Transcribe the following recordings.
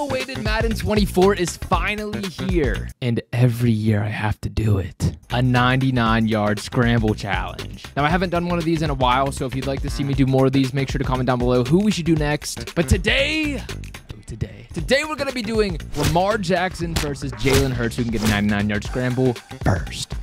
long-awaited Madden 24 is finally here. And every year I have to do it. A 99-yard scramble challenge. Now, I haven't done one of these in a while, so if you'd like to see me do more of these, make sure to comment down below who we should do next. But today we're going to be doing Lamar Jackson versus Jalen Hurts, who can get a 99-yard scramble first.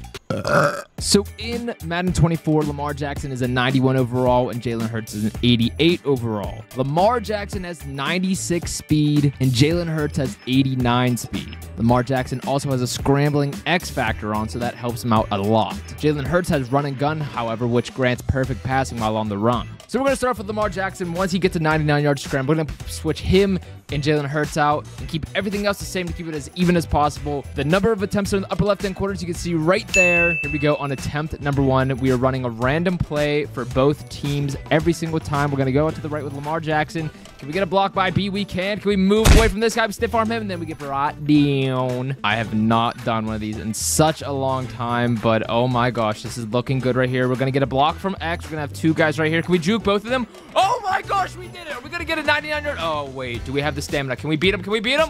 So in Madden 24, Lamar Jackson is a 91 overall and Jalen Hurts is an 88 overall. Lamar Jackson has 96 speed and Jalen Hurts has 89 speed. Lamar Jackson also has a scrambling X factor on, so that helps him out a lot. Jalen Hurts has run and gun, however, which grants perfect passing while on the run. So we're going to start off with Lamar Jackson. Once he gets a 99-yard scramble, we're going to switch him and Jalen Hurts out and keep everything else the same to keep it as even as possible. The number of attempts are in the upper left-hand corner, as you can see right there. Here we go on attempt number one. We are running a random play for both teams every single time. We're going to go out to the right with Lamar Jackson. Can we get a block by B? We can. Can we move away from this guy? We stiff arm him, and then we get brought down. I have not done one of these in such a long time, but oh my gosh, this is looking good right here. We're going to get a block from X. We're going to have two guys right here. Can we juke both of them? Oh my gosh, we did it. Are we going to get a 99-yard? Oh, wait. Do we have the stamina? Can we beat him? Can we beat him?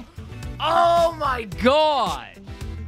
Oh my god.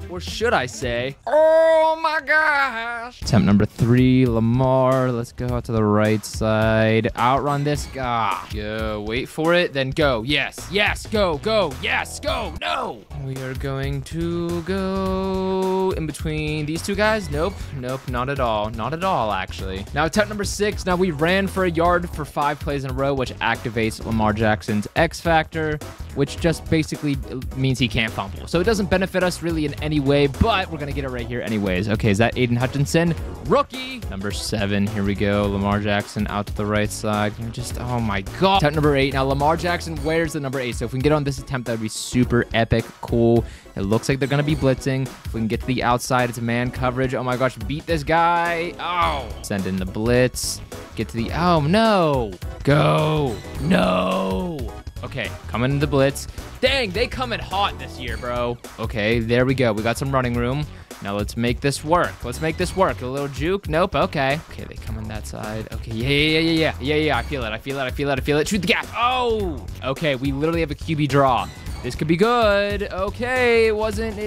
Or should I say, oh my gosh. Attempt number three, Lamar. Let's go out to the right side. Outrun this guy. Go, wait for it, then go. Yes, yes, go, go, yes, go, no. We are going to go in between these two guys. Nope, nope, not at all. Not at all, actually. Now attempt number six. Now we ran for a yard for 5 plays in a row, which activates Lamar Jackson's X factor, which just basically means he can't fumble. So it doesn't benefit us really in any way, but we're gonna get it right here anyways. Okay, is that Aiden Hutchinson, rookie number 7? Here we go. Lamar Jackson out to the right side. Just, oh my god. Attempt number 8. Now Lamar Jackson wears the number 8, so if we can get on this attempt, that would be super epic, cool. It looks like they're gonna be blitzing. If we can get to the outside, it's man coverage. Oh my gosh, beat this guy. Oh, send in the blitz. Get to the, oh no, go, no. Okay, coming in the blitz. Dang, they come in hot this year, bro. Okay, there we go. We got some running room. Now let's make this work. Let's make this work. A little juke. Nope. Okay. Okay, they come on that side. Okay. Yeah. I feel it. I feel it. Shoot the gap. Oh. Okay, we literally have a QB draw. This could be good. Okay, it wasn't good.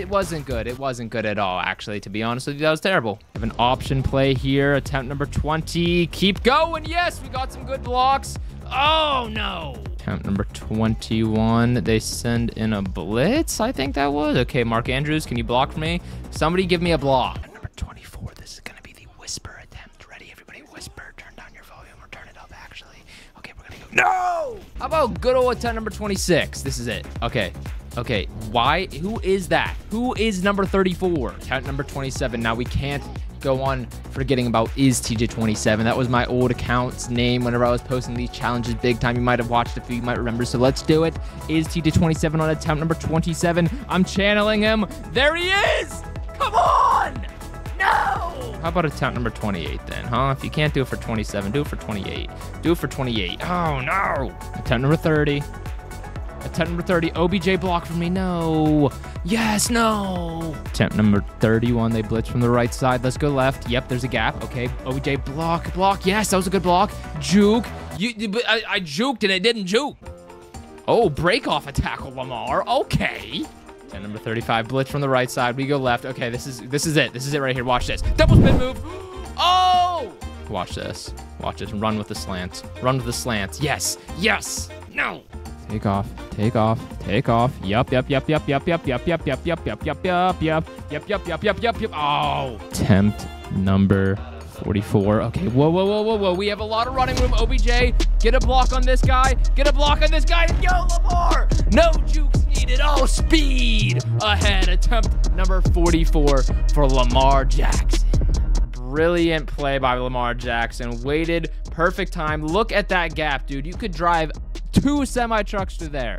It wasn't good at all, actually, to be honest with you. That was terrible. I have an option play here. Attempt number 20. Keep going. Yes, we got some good blocks. Oh, no. Attempt number 21. They send in a blitz, I think that was. Okay, Mark Andrews, can you block for me? Somebody give me a block. Attempt number 24. This is going to be the whisper attempt. Ready, everybody? Whisper. Turn down your volume or turn it up, actually. Okay, we're going to go. No! How about good old attempt number 26? This is it. Okay. Okay, why? Who is that? Who is number 34? Attempt number 27. Now, we can't go on forgetting about is TJ27. That was my old account's name whenever I was posting these challenges big time. You might have watched a few, you might remember. So let's do it. Is TJ27 on attempt number 27. I'm channeling him. There he is. Come on. No. How about attempt number 28 then, huh? If you can't do it for 27, do it for 28. Do it for 28. Oh, no. Attempt number 30. Attempt number 30. OBJ block for me. No. Yes. No. Attempt number 31. They blitz from the right side. Let's go left. Yep. There's a gap. Okay. OBJ block. Block. Yes. That was a good block. Juke. I juked and it didn't juke. Oh, break off a tackle, Lamar. Okay. Attempt number 35. Blitz from the right side. We go left. Okay. This is it. This is it right here. Watch this. Double spin move. Oh. Watch this. Watch this. Run with the slants. Run with the slants. Yes. Yes. No. Take off, take off, take off. Yep. Oh, attempt number 44. Okay, whoa. We have a lot of running room. OBJ, get a block on this guy. Get a block on this guy. Yo, Lamar. No jukes needed. Oh, speed ahead. Attempt number 44 for Lamar Jackson. Brilliant play by Lamar Jackson. Waited, perfect time. Look at that gap, dude. You could drive 2 semi-trucks to there.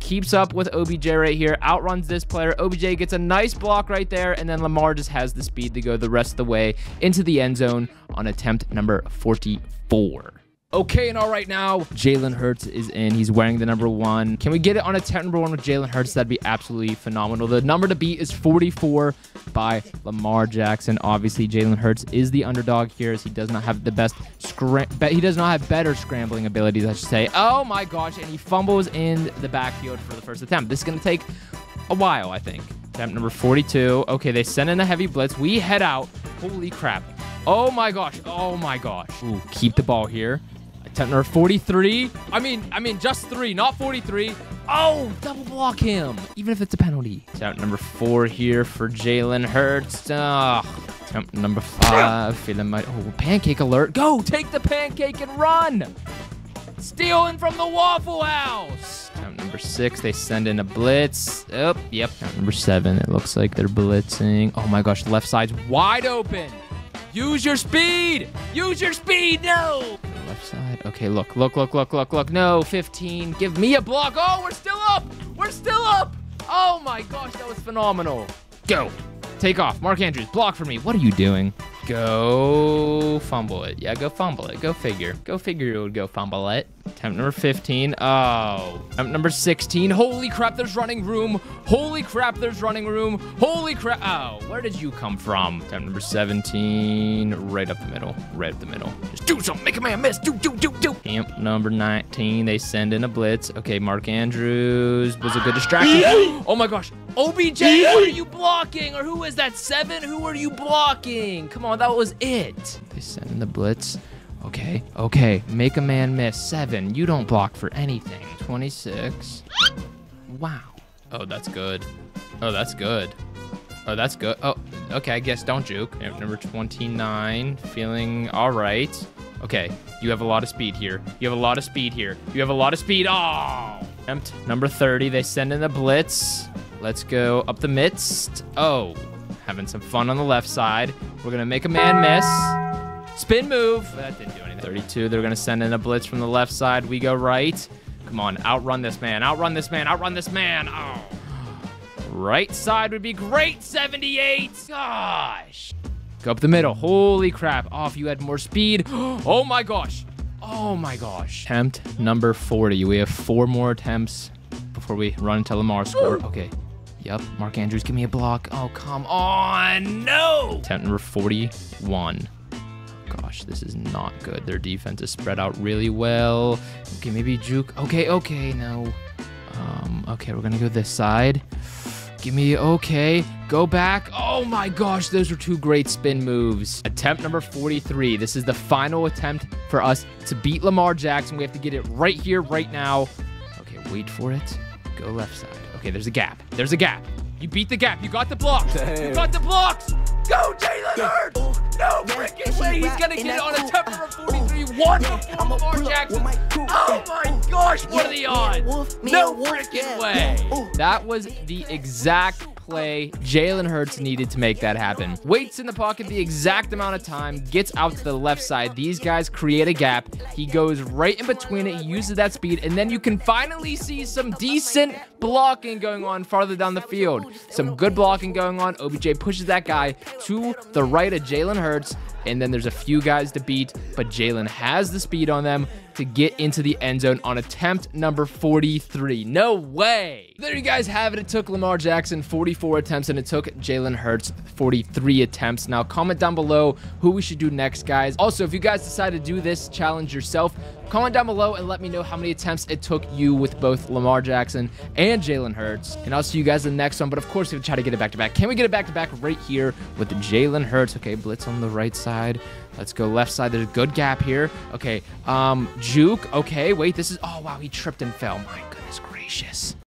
Keeps up with OBJ right here. Outruns this player. OBJ gets a nice block right there. And then Lamar just has the speed to go the rest of the way into the end zone on attempt number 44. Okay, and all right now, Jalen Hurts is in. He's wearing the #1. Can we get it on a 10 #1 with Jalen Hurts? That'd be absolutely phenomenal. The number to beat is 44 by Lamar Jackson. Obviously, Jalen Hurts is the underdog here as he does not have the best he does not have better scrambling abilities, I should say. Oh my gosh, and he fumbles in the backfield for the first attempt. This is going to take a while, I think. Attempt number 42. Okay, they send in a heavy blitz. We head out. Holy crap. Oh my gosh. Oh my gosh. Ooh, keep the ball here. Attempt number 43. I mean, just 3, not 43. Oh, double block him, even if it's a penalty. Attempt number 4 here for Jalen Hurts. Attempt number 5. Feeling my pancake alert. Go, take the pancake and run. Stealing from the Waffle House. Attempt number 6. They send in a blitz. Oh, yep. Attempt number 7. It looks like they're blitzing. Oh my gosh, left side's wide open. Use your speed. Use your speed. No. Left side. Okay, look. No, 15. Give me a block. Oh, we're still up. We're still up. Oh my gosh, that was phenomenal. Go. Take off. Mark Andrews, block for me. What are you doing? Go fumble it. Yeah, go fumble it. Go figure. Go figure you would go fumble it. Attempt number 15. Oh. Attempt number 16. Holy crap, there's running room. Holy crap, there's running room. Holy crap. Oh, where did you come from? Attempt number 17. Right up the middle. Right up the middle. Just do something. Make a man miss. Do. Attempt number 19. They send in a blitz. Okay, Mark Andrews was a good distraction. Oh my gosh. OBJ, what are you blocking? Or who is that? 7? Who are you blocking? Come on. That was it. They send in the blitz. Okay. Make a man miss. 7. You don't block for anything. 26. Wow. Oh, that's good. Oh, that's good. Oh, okay. I guess don't juke. Number 29. Feeling all right. Okay. You have a lot of speed here. Oh. Attempt number 30. They send in the blitz. Let's go up the midst. Oh. Having some fun on the left side. We're going to make a man miss. Spin move. That didn't do anything. 32. They're going to send in a blitz from the left side. We go right. Come on. Outrun this man. Oh. Right side would be great. 78. Gosh. Go up the middle. Holy crap. Oh, if you had more speed. Oh, my gosh. Attempt number 40. We have 4 more attempts before we run into Lamar's score. Okay. Yep, Mark Andrews, give me a block. Oh, come on, no! Attempt number 41. Gosh, this is not good. Their defense is spread out really well. Okay, maybe juke. Okay, no. Okay, we're gonna go this side. Give me, okay, go back. Oh my gosh, those are 2 great spin moves. Attempt number 43. This is the final attempt for us to beat Lamar Jackson. We have to get it right here, right now. Okay, wait for it. Go left side. Okay, there's a gap. You beat the gap. You got the blocks. Damn. You got the blocks. Go, Jalen Hurts. No freaking way. He's going to get it on attempt number 43. Wonderful, Lamar Jackson. Oh, my gosh. What are the odds? No freaking way. That was the exact play Jalen Hurts needed to make that happen. Waits in the pocket the exact amount of time, gets out to the left side. These guys create a gap. He goes right in between it. He uses that speed, and then you can finally see some decent blocking going on farther down the field. Some good blocking going on. OBJ pushes that guy to the right of Jalen Hurts, and then there's a few guys to beat, but Jalen has the speed on them to get into the end zone on attempt number 43. No way. There you guys have it. It took Lamar Jackson 44 attempts, and it took Jalen Hurts 43 attempts. Now, comment down below who we should do next, guys. Also, if you guys decide to do this challenge yourself, comment down below and let me know how many attempts it took you with both Lamar Jackson and Jalen Hurts. And I'll see you guys in the next one. But of course, we're going to try to get it back-to-back. Can we get it back-to-back right here with Jalen Hurts? Okay, blitz on the right side. Let's go left side. There's a good gap here. Okay, juke. Okay, wait, this is... Oh, wow, he tripped and fell. My goodness gracious.